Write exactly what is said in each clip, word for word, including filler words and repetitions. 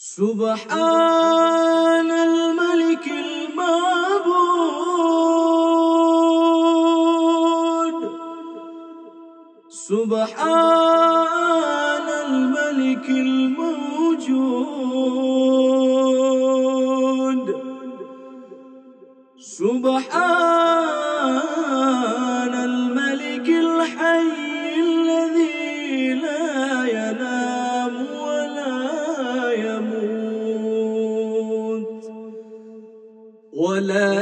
سبحان الملك المعبود سبحان الملك الموجود سبحان الملك الحي الذي لا ينام ولا يموت ولا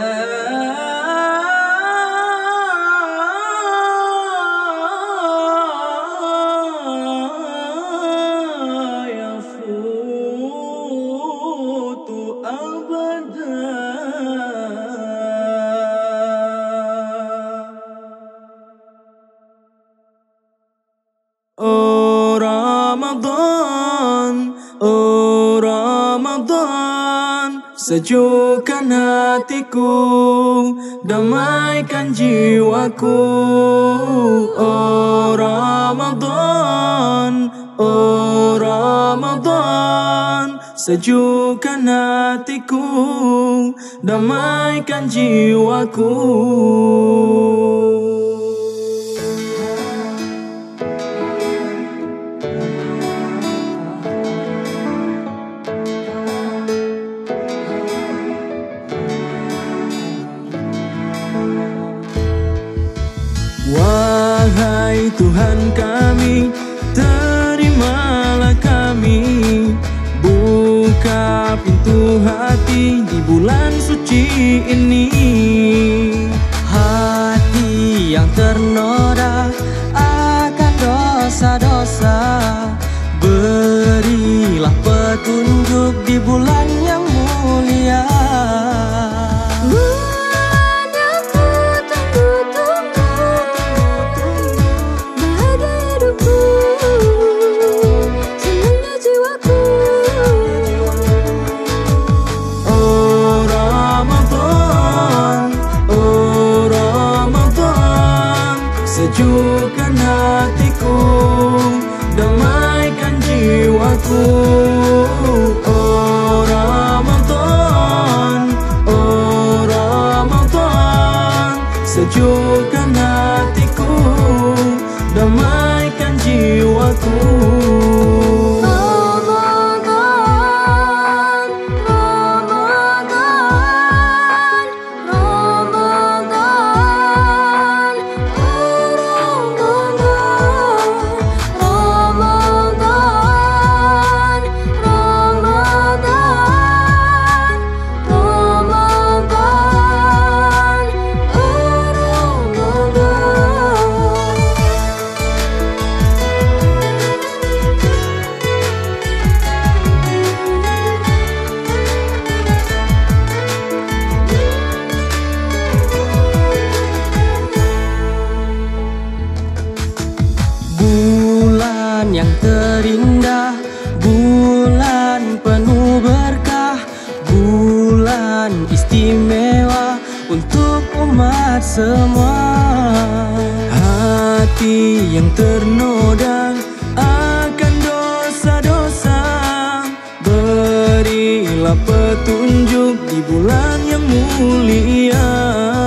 يفوت أبدا. Oh Ramadan, oh Ramadan, sejukkan hatiku, damaikan jiwaku. Oh Ramadan, oh Ramadan, sejukkan hatiku, damaikan jiwaku. Wahai Tuhan kami, terimalah kami, buka pintu hati di bulan suci ini. Hati yang ternoda akan dosa-dosa, berilah petunjuk di bulan yang mulia. Sejukkan hatiku, damaikan jiwaku. Oh Ramadan, oh Ramadan, sejukkan hatiku, damaikan jiwaku. Yang terindah, bulan penuh berkah, bulan istimewa untuk umat semua. Hati yang ternoda akan dosa-dosa, berilah petunjuk di bulan yang mulia.